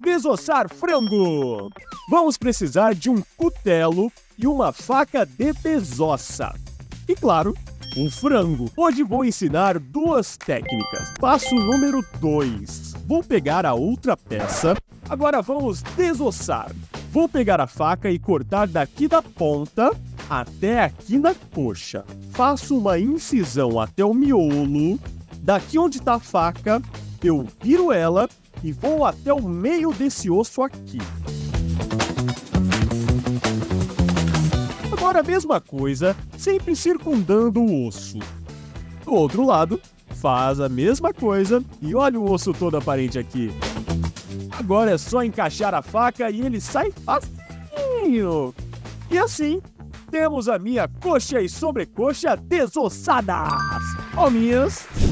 Desossar frango. Vamos precisar de um cutelo e uma faca de desossa. E claro, um frango. Hoje vou ensinar duas técnicas. Passo número 2. Vou pegar a outra peça. Agora vamos desossar. Vou pegar a faca e cortar daqui da ponta até aqui na coxa. Faço uma incisão até o miolo. Daqui onde está a faca, eu viro ela e vou até o meio desse osso aqui. Agora a mesma coisa, sempre circundando o osso. Do outro lado, faz a mesma coisa e olha o osso todo aparente aqui. Agora é só encaixar a faca e ele sai facinho. E assim, temos a minha coxa e sobrecoxa desossadas. Palminhas!